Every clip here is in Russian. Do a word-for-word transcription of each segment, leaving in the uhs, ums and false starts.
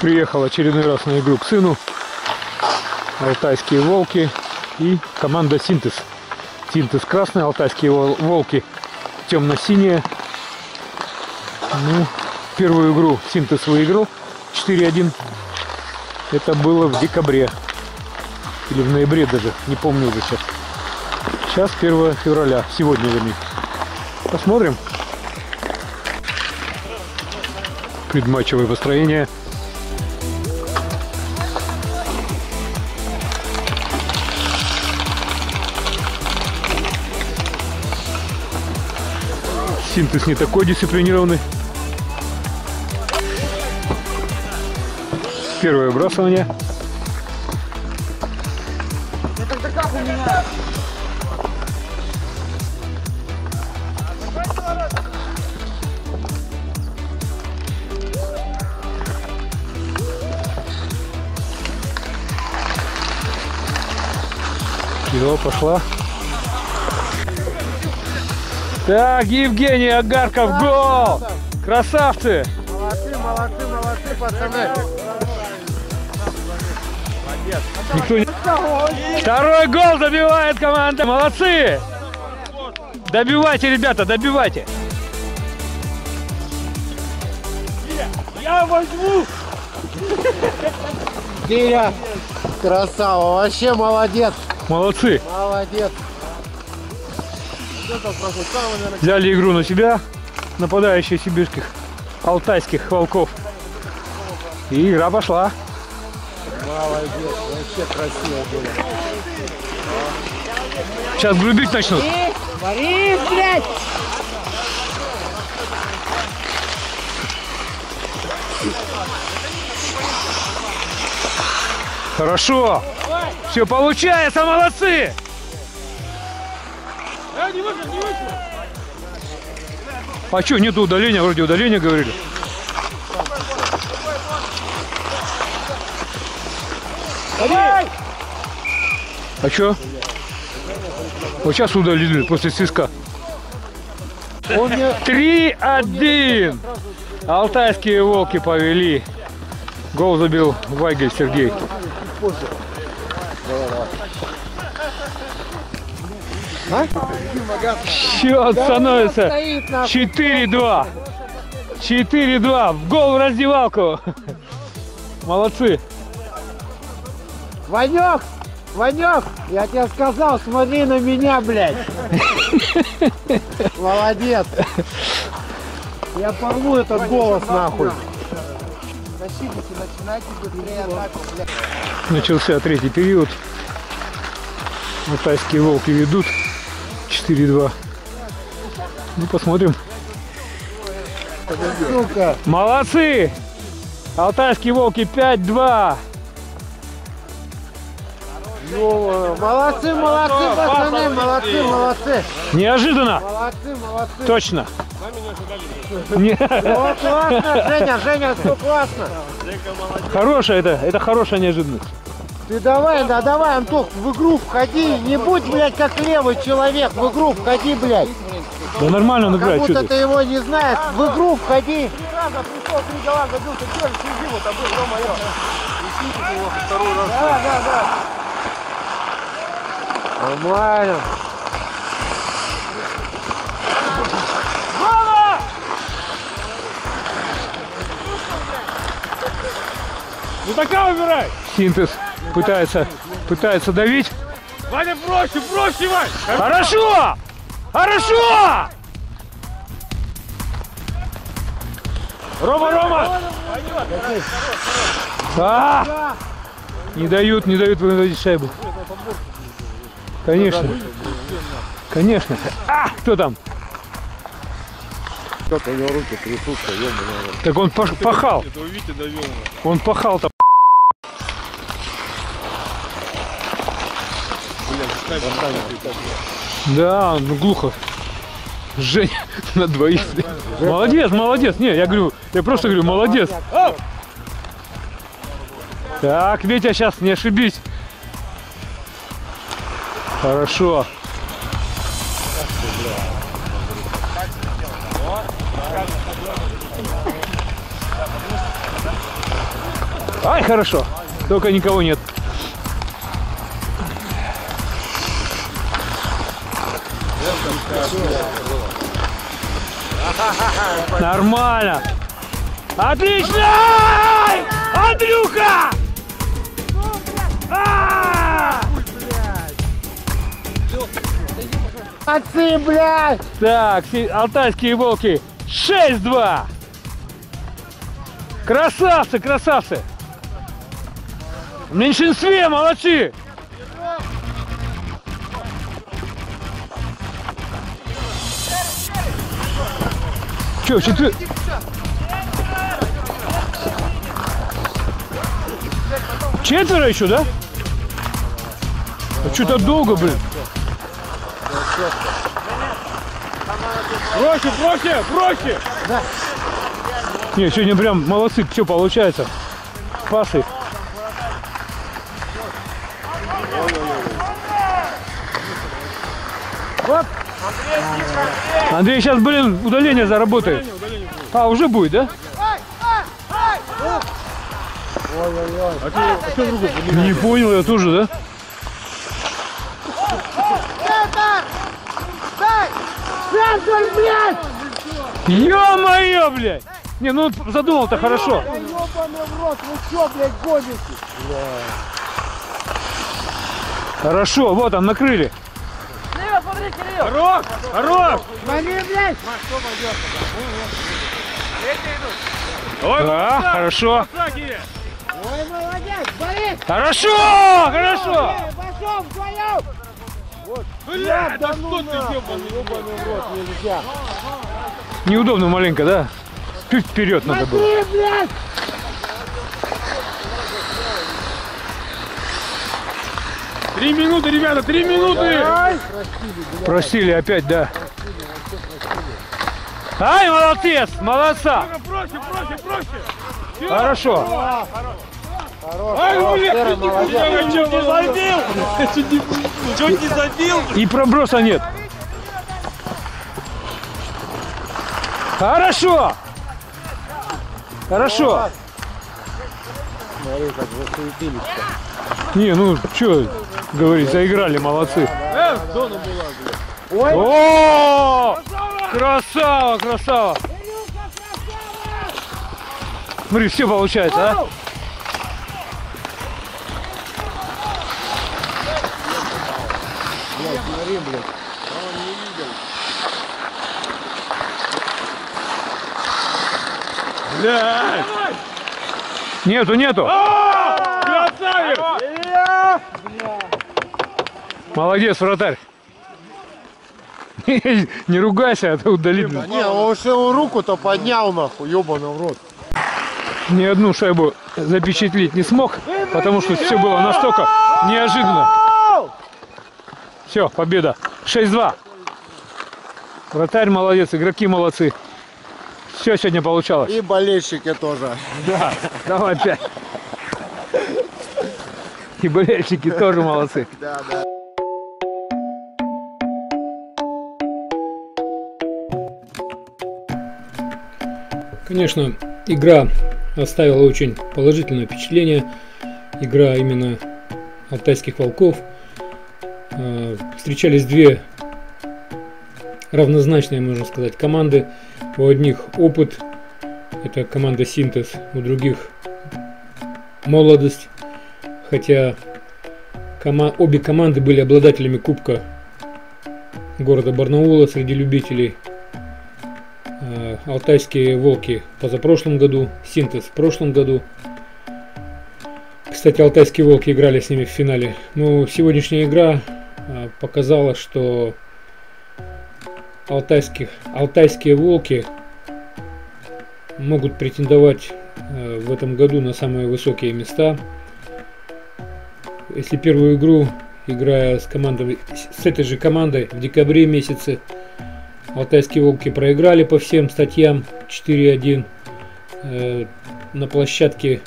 приехал очередной раз на игру к сыну. Алтайские волки и команда Синтез. Синтез красный, алтайские волки темно-синие. Ну, первую игру Синтез выиграл четыре один. Это было в декабре. Или в ноябре даже. Не помню уже сейчас. Сейчас первое февраля. Сегодня вернее. Посмотрим. Предматчевое построение. Синтез не такой дисциплинированный. Первое бросание. Его пошла. Так, Евгений Агарков, гол! Красавцы! Молодцы, молодцы, молодцы, пацаны! Никто не... Второй гол добивает команда! Молодцы! Добивайте, ребята, добивайте! Я возьму! Деря! Красава! Вообще молодец! Молодцы! Молодец! Взяли игру на себя, нападающие сибирских, алтайских волков. И игра пошла. Молодец, вообще красиво было. Сейчас грубить начнут. Борис, блядь! Хорошо. Все получается, молодцы! А что, нету удаления? Вроде удаления говорили. А что? Вот сейчас удалили после свистка. три один. Алтайские волки повели. Гол забил Вайгель Сергей. А? Счет становится четыре два. четыре два. В гол в раздевалку. Молодцы. Ванек, Ванек, я тебе сказал, смотри на меня, блядь. Молодец. Я порву этот голос, нахуй. Начался третий период. Алтайские волки ведут. четыре два. Ну, посмотрим. Сука. Молодцы! Алтайские волки пять два. Молодцы, молодцы, пацаны, молодцы, молодцы. Неожиданно. Молодцы, молодцы. Точно. Классно, Женя, Женя, все классно. Хорошая это, это хорошая неожиданность. Ты давай, да давай, Антох, в игру входи, не будь, блядь, как левый человек, в игру входи, блядь. Да нормально он играет, что ты? Как будто ты его не знаешь, в игру входи. Три раза пришел, три гола забил, ты тоже сиди, вот, а был, ё-моё. Ищите его второй раз. Да, да, да. Нормально. Ну такая выбирай. Синтез. Пытается, пытается давить. Ваня, проще, проще, Ваня! Хорошо! Хорошо! Рома, Рома! А! Не дают, не дают выносить шайбу. Конечно. Конечно. А! Кто там? У него руки трясутся, так он пахал. Он пахал там. Да, ну глухо. Женя на двоих. Молодец, молодец. Не, я говорю, я просто говорю, молодец. Так, Витя, сейчас не ошибись. Хорошо. Ай, хорошо. Только никого нет. Нормально. Отлично! Андрюха! Отцы, блядь! Так, алтайские волки. шесть-два. Красавцы, красавцы. В меньшинстве, молодцы. Че, четыре? Четверо еще, да? А что-то долго, блин. Проще, проще, проще! Да. Не, сегодня прям молодцы, все получается. Пасы. Вот. Андрей сейчас, блин, удаление заработает. А, уже будет, да? Не понял я тоже, да? Ё-моё, блядь! Не, ну задумал-то хорошо. Хорошо, вот он, накрыли. Рок! Рок! Да, хорошо. Ой, молодец, болит! Хорошо! Хорошо! Бля, да ну ты нельзя. Неудобно маленько, да? Чуть вперед надо было. Три минуты, ребята, три минуты! Простили опять, да. Ай, молодец! Молодца! Проще, проще, проще! Хорошо! Ай, блядь, чуть не забил! Чуть не забил! И проброса нет! Хорошо! Хорошо! Смотри, как засуетились. Не, ну что говорить, заиграли, молодцы. О! Красава, красава! Смотри, все получается, а? Блядь! Нету, нету! Красавец! Молодец, вратарь! Не ругайся, а то удалит. Не, он всю руку-то поднял, нахуй, ёбаный в рот. Ни одну шайбу запечатлеть не смог, потому что все было настолько неожиданно. Все, победа. шесть-два. Вратарь молодец, игроки молодцы. Все сегодня получалось. И болельщики тоже. Да, давай пять. И болельщики тоже молодцы. Да, да. Конечно, игра оставила очень положительное впечатление. Игра именно алтайских волков. Встречались две равнозначные, можно сказать, команды. У одних опыт, это команда «Синтез», у других молодость, хотя кома- обе команды были обладателями Кубка города Барнаула среди любителей. Э, алтайские волки позапрошлом году, «Синтез» в прошлом году. Кстати, алтайские волки играли с ними в финале. Но сегодняшняя игра э, показала, что Алтайских, алтайские волки могут претендовать э, в этом году на самые высокие места. Если первую игру, играя с командой, с этой же командой в декабре месяце, алтайские волки проиграли по всем статьям четыре-один э, на площадке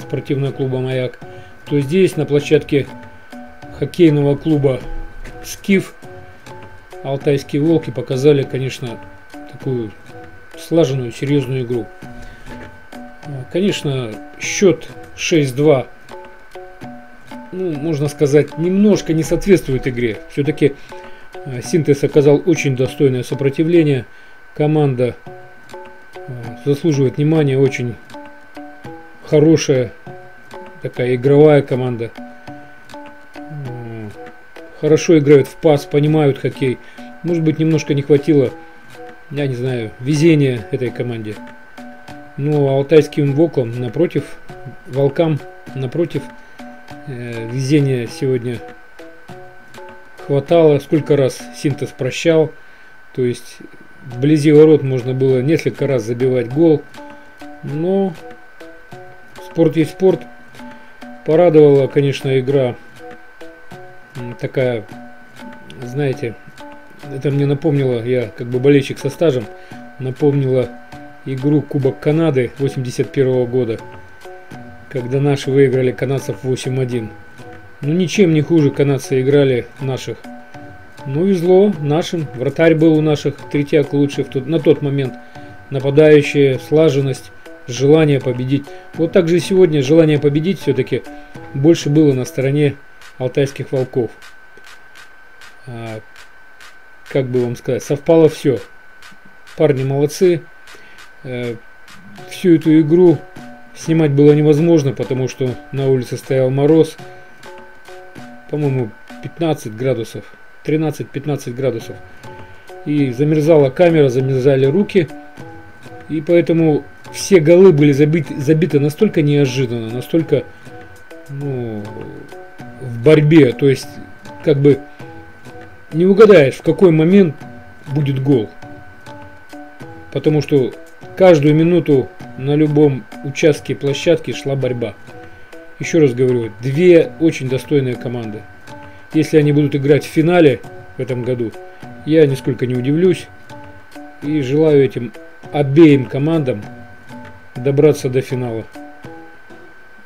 спортивного клуба «Маяк», то здесь на площадке хоккейного клуба «Скиф» алтайские волки показали, конечно, такую слаженную, серьезную игру. Конечно, счет шесть-два, ну, можно сказать, немножко не соответствует игре. Все-таки Синтез оказал очень достойное сопротивление. Команда заслуживает внимания. Очень хорошая такая игровая команда. Хорошо играют в пас, понимают хоккей. Может быть, немножко не хватило, я не знаю, везения этой команде. Но алтайским волкам напротив, волкам напротив, э, везения сегодня хватало. Сколько раз Синтез прощал. То есть вблизи ворот можно было несколько раз забивать гол. Но спорт есть спорт. Порадовала, конечно, игра такая, знаете, это мне напомнило, я как бы болельщик со стажем, напомнила игру Кубок Канады восемьдесят первого года, когда наши выиграли канадцев восемь-один. Ну, ничем не хуже канадцы играли наших. Ну, везло нашим, вратарь был у наших, Третьяк лучший в тот, на тот момент. Нападающие, слаженность, желание победить. Вот так же и сегодня желание победить все-таки больше было на стороне алтайских волков. А, как бы вам сказать, совпало все. Парни молодцы. Э, всю эту игру снимать было невозможно, потому что на улице стоял мороз. По-моему, пятнадцать градусов. тринадцать-пятнадцать градусов. И замерзала камера, замерзали руки. И поэтому все голы были забиты, забиты настолько неожиданно, настолько, ну, в борьбе, то есть как бы не угадаешь, в какой момент будет гол, потому что каждую минуту на любом участке площадки шла борьба. Еще раз говорю, две очень достойные команды. Если они будут играть в финале в этом году, я нисколько не удивлюсь и желаю этим обеим командам добраться до финала.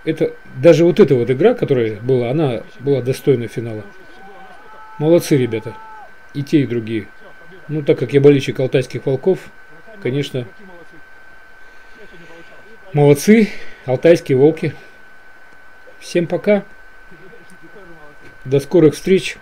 Это даже вот эта вот игра, которая была, она была достойна финала. Молодцы ребята, и те, и другие. Ну, так как я болельщик алтайских волков, конечно, молодцы алтайские волки. Всем пока, до скорых встреч.